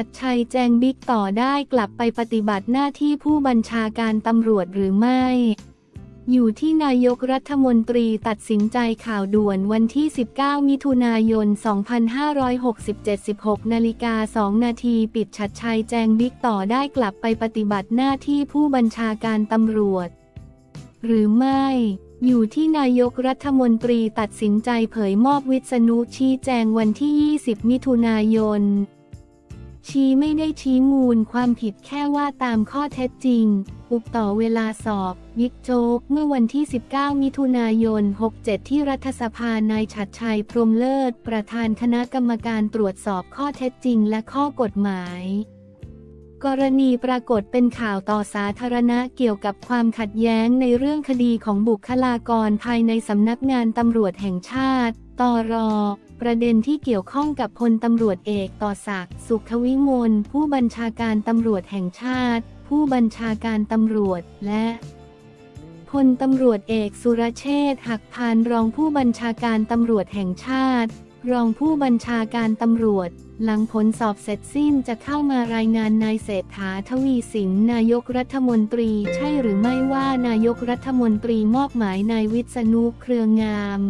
ฉัตรชัยแจงบิ๊กต่อได้กลับไปปฏิบัติหน้าที่ผู้บัญชาการตำรวจหรือไม่อยู่ที่นายกรัฐมนตรีตัดสินใจข่าวด่วนวันที่19มิถุนายน2567 16:02 น.ปิดฉัตรชัยแจงบิ๊กต่อได้กลับไปปฏิบัติหน้าที่ผู้บัญชาการตำรวจหรือไม่อยู่ที่นายกรัฐมนตรีตัดสินใจเผยมอบวิษณุชี้แจงวันที่20มิถุนายนชี้ไม่ได้ชี้มูลความผิดแค่ว่าตามข้อเท็จจริงอุปต่อเวลาสอบบิ๊กโจ๊กเมื่อวันที่19มิถุนายน67ที่รัฐสภานายฉัตรชัยพรหมเลิศประธานคณะกรรมการตรวจสอบข้อเท็จจริงและข้อกฎหมายกรณีปรากฏเป็นข่าวต่อสาธารณะเกี่ยวกับความขัดแย้งในเรื่องคดีของบุคลากรภายในสำนักงานตำรวจแห่งชาติตร.ประเด็นที่เกี่ยวข้องกับพลตำรวจเอกต่อศักดิ์สุขวิมลผู้บัญชาการตำรวจแห่งชาติผู้บัญชาการตำรวจและพลตำรวจเอกสุรเชษฐ์หักพานรองผู้บัญชาการตำรวจแห่งชาติรองผู้บัญชาการตำรวจหลังผลสอบเสร็จสิ้นจะเข้ามารายงานนายเศรษฐาทวีสินนายกรัฐมนตรีใช่หรือไม่ว่านายกรัฐมนตรีมอบหมายนายวิษณุเครืองาม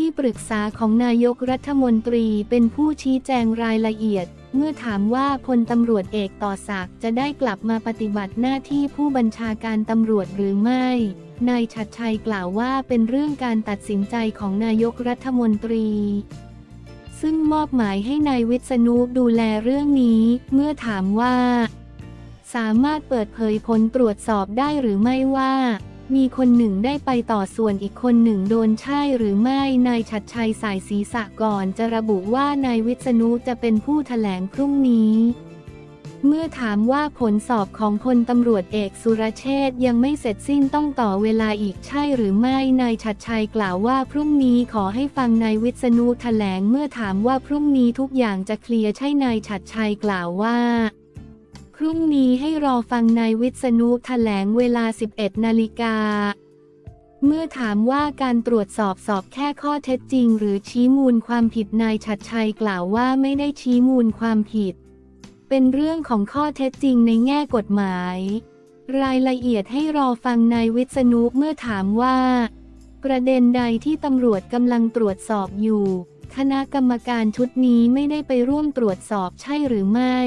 ที่ปรึกษาของนายกรัฐมนตรีเป็นผู้ชี้แจงรายละเอียดเมื่อถามว่าพลตำรวจเอกต่อศักดิ์จะได้กลับมาปฏิบัติหน้าที่ผู้บัญชาการตำรวจหรือไม่นายฉัตรชัยกล่าวว่าเป็นเรื่องการตัดสินใจของนายกรัฐมนตรีซึ่งมอบหมายให้นายวิษณุดูแลเรื่องนี้เมื่อถามว่าสามารถเปิดเผยผลตรวจสอบได้หรือไม่ว่ามีคนหนึ่งได้ไปต่อส่วนอีกคนหนึ่งโดนใช่หรือไม่นายฉัตรชัยสายศีรษะก่อนจะระบุว่านายวิษณุจะเป็นผู้แถลงพรุ่งนี้เมื่อถามว่าผลสอบของพลตำรวจเอกสุรเชษฐ์ยังไม่เสร็จสิ้นต้องต่อเวลาอีกใช่หรือไม่นายฉัตรชัยกล่าวว่าพรุ่งนี้ขอให้ฟังนายวิษณุแถลงเมื่อถามว่าพรุ่งนี้ทุกอย่างจะเคลียร์ใช่นายฉัตรชัยกล่าวว่าพรุ่งนี้ให้รอฟังนายวิษณุแถลงเวลา 11:00 น.เมื่อถามว่าการตรวจสอบสอบแค่ข้อเท็จจริงหรือชี้มูลความผิดนายฉัตรชัยกล่าวว่าไม่ได้ชี้มูลความผิดเป็นเรื่องของข้อเท็จจริงในแง่กฎหมายรายละเอียดให้รอฟังนายวิษณุเมื่อถามว่าประเด็นใดที่ตำรวจกำลังตรวจสอบอยู่คณะกรรมการชุดนี้ไม่ได้ไปร่วมตรวจสอบใช่หรือไม่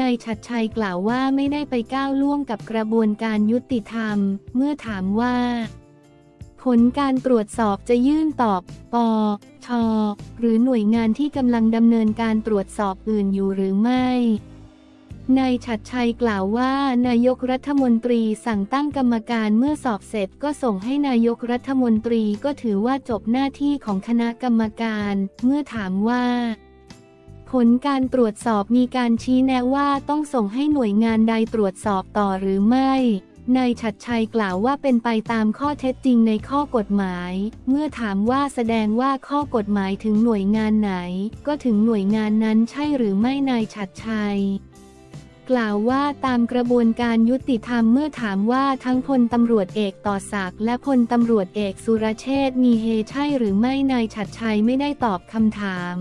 นายฉัตรชัยกล่าวว่าไม่ได้ไปก้าวล่วงกับกระบวนการยุติธรรมเมื่อถามว่าผลการตรวจสอบจะยื่นต่อปช.หรือหน่วยงานที่กำลังดำเนินการตรวจสอบอื่นอยู่หรือไม่นายฉัตรชัยกล่าวว่านายกรัฐมนตรีสั่งตั้งกรรมการเมื่อสอบเสร็จก็ส่งให้นายกรัฐมนตรีก็ถือว่าจบหน้าที่ของคณะกรรมการเมื่อถามว่าผลการตรวจสอบมีการชี้แนะว่าต้องส่งให้หน่วยงานใดตรวจสอบต่อหรือไม่นายฉัตรชัยกล่าวว่าเป็นไปตามข้อเท็จจริงในข้อกฎหมายเมื่อถามว่าแสดงว่าข้อกฎหมายถึงหน่วยงานไหนก็ถึงหน่วยงานนั้นใช่หรือไม่นายฉัตรชัยกล่าวว่าตามกระบวนการยุติธรรมเมื่อถามว่าทั้งพลตำรวจเอกต่อศักดิ์และพลตำรวจเอกสุรเชษฐ์มีเฮใช่หรือไม่นายฉัตรชัยไม่ได้ตอบคำถาม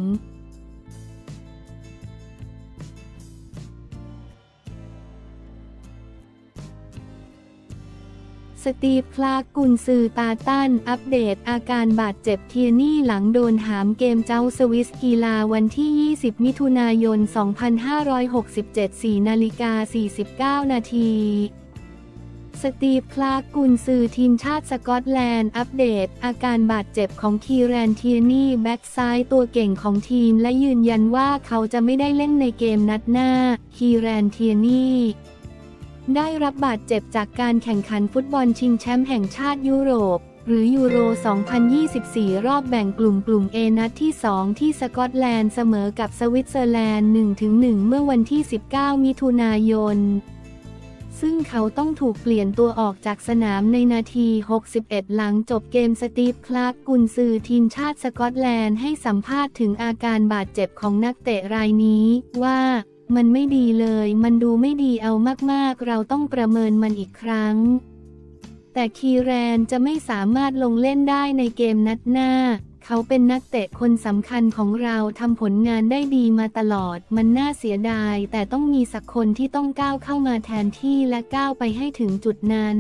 Steve Clark กุนซือตาตันอัปเดตอาการบาดเจ็บเทียนี่หลังโดนหามเกมเจ้าสวิสกีฬาวันที่20มิถุนายน2567 4:49 น.Steve Clark กุนซือทีมชาติสกอตแลนด์อัปเดตอาการบาดเจ็บของคีแรนเทียนี่แบ็กซ้ายตัวเก่งของทีมและยืนยันว่าเขาจะไม่ได้เล่นในเกมนัดหน้าคีแรนเทียนี่ได้รับบาดเจ็บจากการแข่งขันฟุตบอลชิงแชมป์แห่งชาติยุโรปหรือยูโร 2024 รอบแบ่งกลุ่ม A นัดที่ 2 ที่สกอตแลนด์เสมอกับสวิตเซอร์แลนด์ 1-1 เมื่อวันที่19มิถุนายนซึ่งเขาต้องถูกเปลี่ยนตัวออกจากสนามในนาที61หลังจบเกมสตีฟ คลาร์ก กุนซือทีมชาติสกอตแลนด์ให้สัมภาษณ์ถึงอาการบาดเจ็บของนักเตะรายนี้ว่ามันไม่ดีเลยมันดูไม่ดีเอามากๆเราต้องประเมินมันอีกครั้งแต่คีแรนจะไม่สามารถลงเล่นได้ในเกมนัดหน้า เขาเป็นนักเตะคนสำคัญของเราทำผลงานได้ดีมาตลอดมันน่าเสียดายแต่ต้องมีสักคนที่ต้องก้าวเข้ามาแทนที่และก้าวไปให้ถึงจุดนั้น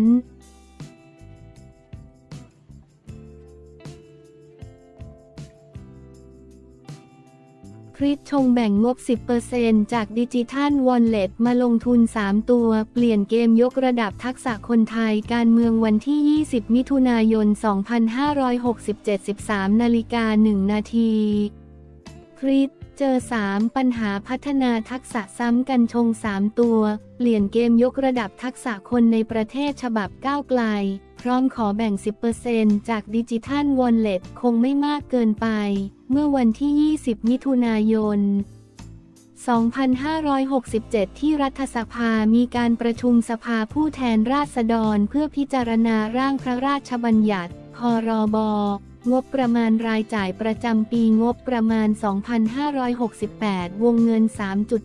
คริสชงแบ่งงบ 10% จากดิจิทัลวอลเล็ตมาลงทุน3ตัวเปลี่ยนเกมยกระดับทักษะคนไทยการเมืองวันที่20มิถุนายน2567 13:01 น.คริสเจอ3ปัญหาพัฒนาทักษะซ้ำกันชง3ตัวเปลี่ยนเกมยกระดับทักษะคนในประเทศฉบับก้าวไกลพร้อมขอแบ่ง 10% จากดิจิทัลวอลเล็ตคงไม่มากเกินไปเมื่อวันที่20มิถุนายน2567ที่รัฐสภามีการประชุมสภาผู้แทนราษฎรเพื่อพิจารณาร่างพระราชบัญญัติพ.ร.บ.งบประมาณรายจ่ายประจำปีงบประมาณ2568วงเงิน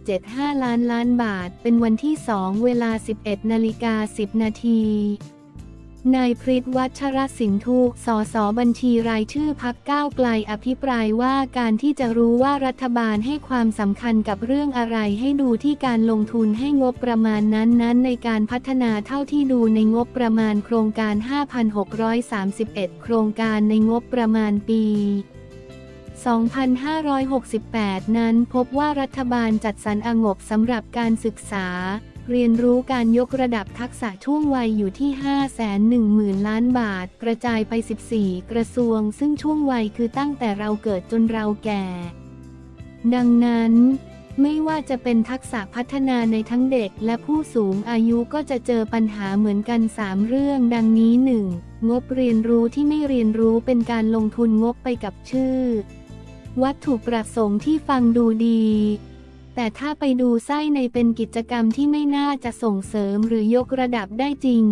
3.75 ล้านบาทเป็นวันที่2เวลา 11:10 น.นายพฤทธิ์ วัชรสินธุ สส.บัญชีรายชื่อพรรคก้าวไกลอภิปรายว่าการที่จะรู้ว่ารัฐบาลให้ความสำคัญกับเรื่องอะไรให้ดูที่การลงทุนให้งบประมาณนั้นในการพัฒนาเท่าที่ดูในงบประมาณโครงการ 5,631 โครงการในงบประมาณปี2568นั้นพบว่ารัฐบาลจัดสรรงบสำหรับการศึกษาเรียนรู้การยกระดับทักษะช่วงวัยอยู่ที่ 510,000 ล้านบาทกระจายไป14กระทรวงซึ่งช่วงวัยคือตั้งแต่เราเกิดจนเราแก่ดังนั้นไม่ว่าจะเป็นทักษะพัฒนาในทั้งเด็กและผู้สูงอายุก็จะเจอปัญหาเหมือนกัน3เรื่องดังนี้ 1. งบเรียนรู้ที่ไม่เรียนรู้เป็นการลงทุนงบไปกับชื่อวัตถุประสงค์ที่ฟังดูดีแต่ถ้าไปดูไส้ในเป็นกิจกรรมที่ไม่น่าจะส่งเสริมหรือยกระดับได้จริง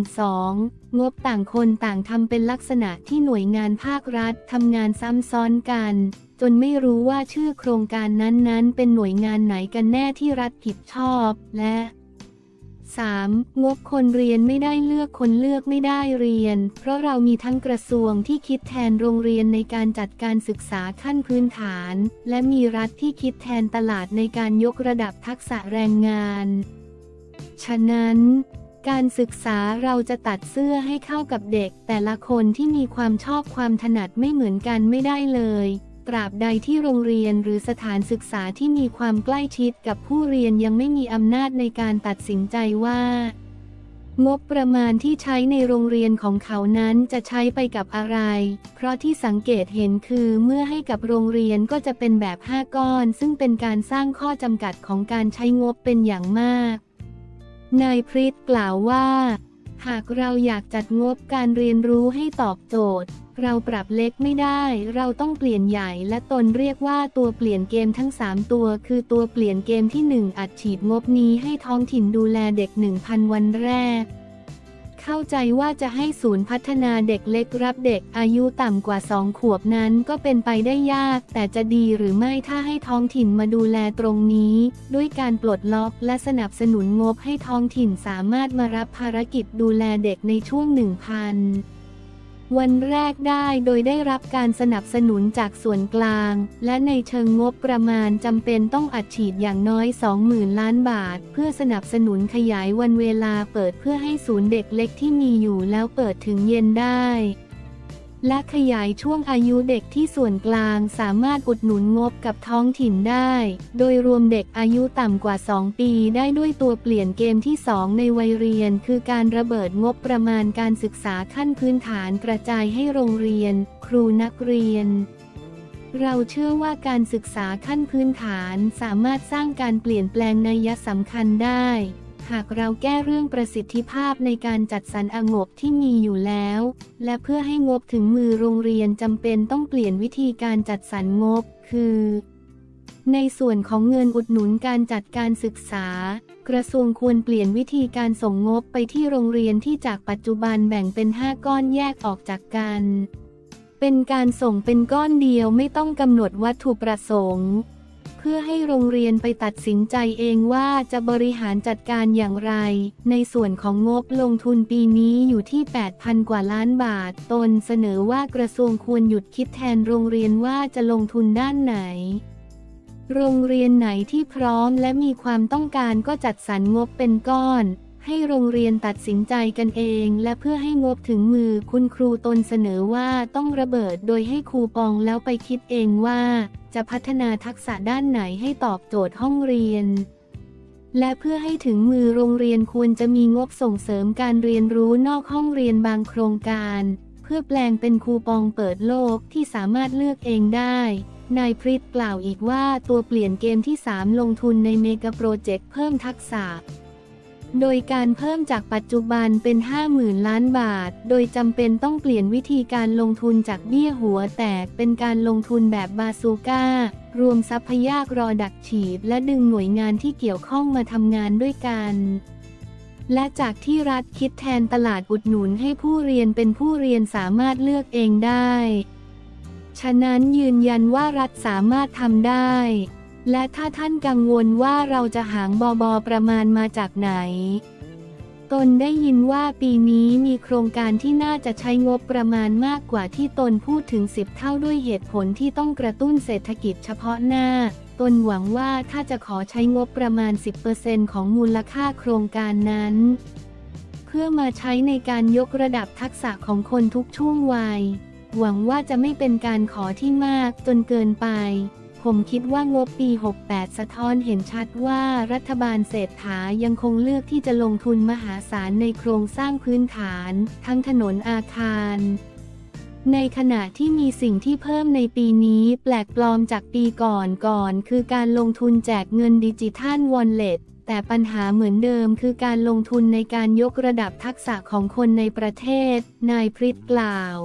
2. งบต่างคนต่างทำเป็นลักษณะที่หน่วยงานภาครัฐทำงานซ้ำซ้อนกันจนไม่รู้ว่าชื่อโครงการนั้นๆเป็นหน่วยงานไหนกันแน่ที่รัฐผิดชอบและ 3. งบคนเรียนไม่ได้เลือกคนเลือกไม่ได้เรียนเพราะเรามีทั้งกระทรวงที่คิดแทนโรงเรียนในการจัดการศึกษาขั้นพื้นฐานและมีรัฐที่คิดแทนตลาดในการยกระดับทักษะแรงงานฉะนั้นการศึกษาเราจะตัดเสื้อให้เข้ากับเด็กแต่ละคนที่มีความชอบความถนัดไม่เหมือนกันไม่ได้เลยตราบใดที่โรงเรียนหรือสถานศึกษาที่มีความใกล้ชิดกับผู้เรียนยังไม่มีอำนาจในการตัดสินใจว่างบประมาณที่ใช้ในโรงเรียนของเขานั้นจะใช้ไปกับอะไรเพราะที่สังเกตเห็นคือเมื่อให้กับโรงเรียนก็จะเป็นแบบ5ก้อนซึ่งเป็นการสร้างข้อจำกัดของการใช้งบเป็นอย่างมากนายพฤทธิ์กล่าวว่าหากเราอยากจัดงบการเรียนรู้ให้ตอบโจทย์เราปรับเล็กไม่ได้เราต้องเปลี่ยนใหญ่และตนเรียกว่าตัวเปลี่ยนเกมทั้ง3ตัวคือตัวเปลี่ยนเกมที่1อัดฉีดงบนี้ให้ท้องถิ่นดูแลเด็ก 1,000 วันแรกเข้าใจว่าจะให้ศูนย์พัฒนาเด็กเล็กรับเด็กอายุต่ำกว่า2ขวบนั้นก็เป็นไปได้ยากแต่จะดีหรือไม่ถ้าให้ท้องถิ่นมาดูแลตรงนี้ด้วยการปลดล็อกและสนับสนุนงบให้ท้องถิ่นสามารถมารับภารกิจดูแลเด็กในช่วง 1,000วันแรกได้โดยได้รับการสนับสนุนจากส่วนกลางและในเชิงงบประมาณจำเป็นต้องอัดฉีดอย่างน้อย 20,000 ล้านบาทเพื่อสนับสนุนขยายวันเวลาเปิดเพื่อให้ศูนย์เด็กเล็กที่มีอยู่แล้วเปิดถึงเย็นได้และขยายช่วงอายุเด็กที่ส่วนกลางสามารถอุดหนุนงบกับท้องถิ่นได้โดยรวมเด็กอายุต่ำกว่า2ปีได้ด้วยตัวเปลี่ยนเกมที่2ในวัยเรียนคือการระเบิดงบประมาณการศึกษาขั้นพื้นฐานกระจายให้โรงเรียนครูนักเรียนเราเชื่อว่าการศึกษาขั้นพื้นฐานสามารถสร้างการเปลี่ยนแปลงนัยสำคัญได้หากเราแก้เรื่องประสิทธิภาพในการจัดสรรงบที่มีอยู่แล้วและเพื่อให้งบถึงมือโรงเรียนจำเป็นต้องเปลี่ยนวิธีการจัดสรรงบคือในส่วนของเงินอุดหนุนการจัดการศึกษากระทรวงควรเปลี่ยนวิธีการส่งงบไปที่โรงเรียนที่จากปัจจุบันแบ่งเป็น5ก้อนแยกออกจากกันเป็นการส่งเป็นก้อนเดียวไม่ต้องกำหนดวัตถุประสงค์ เพื่อให้โรงเรียนไปตัดสินใจเองว่าจะบริหารจัดการอย่างไรในส่วนของงบลงทุนปีนี้อยู่ที่ 8,000 กว่าล้านบาทตนเสนอว่ากระทรวงควรหยุดคิดแทนโรงเรียนว่าจะลงทุนด้านไหนโรงเรียนไหนที่พร้อมและมีความต้องการก็จัดสรรงบเป็นก้อนให้โรงเรียนตัดสินใจกันเองและเพื่อให้งบถึงมือคุณครูตนเสนอว่าต้องระเบิดโดยให้คูปองแล้วไปคิดเองว่าจะพัฒนาทักษะด้านไหนให้ตอบโจทย์ห้องเรียนและเพื่อให้ถึงมือโรงเรียนควรจะมีงบส่งเสริมการเรียนรู้นอกห้องเรียนบางโครงการเพื่อแปลงเป็นคูปองเปิดโลกที่สามารถเลือกเองได้นายพริตกล่าวอีกว่าตัวเปลี่ยนเกมที่ 3 ลงทุนในเมกะโปรเจกต์เพิ่มทักษะโดยการเพิ่มจากปัจจุบันเป็น 50,000 ล้านบาทโดยจำเป็นต้องเปลี่ยนวิธีการลงทุนจากเบี้ยหัวแตกเป็นการลงทุนแบบบาซูก้ารวมทรัพยากรดักฉีดและดึงหน่วยงานที่เกี่ยวข้องมาทำงานด้วยกันและจากที่รัฐคิดแทนตลาดอุดหนุนให้ผู้เรียนเป็นผู้เรียนสามารถเลือกเองได้ฉะนั้นยืนยันว่ารัฐสามารถทำได้และถ้าท่านกังวลว่าเราจะหางบประมาณมาจากไหนตนได้ยินว่าปีนี้มีโครงการที่น่าจะใช้งบประมาณมากกว่าที่ตนพูดถึง10เท่าด้วยเหตุผลที่ต้องกระตุ้นเศรษฐกิจเฉพาะหน้าตนหวังว่าถ้าจะขอใช้งบประมาณ 10% ของมูลค่าโครงการนั้นเพื่อมาใช้ในการยกระดับทักษะของคนทุกช่วงวัยหวังว่าจะไม่เป็นการขอที่มากจนเกินไปผมคิดว่างบปี 68 สะท้อนเห็นชัดว่ารัฐบาลเศรษฐายังคงเลือกที่จะลงทุนมหาศาลในโครงสร้างพื้นฐานทั้งถนนอาคารในขณะที่มีสิ่งที่เพิ่มในปีนี้แปลกปลอมจากปีก่อนคือการลงทุนแจกเงินดิจิทัลวอลเล็ตแต่ปัญหาเหมือนเดิมคือการลงทุนในการยกระดับทักษะของคนในประเทศนายพริตกล่าว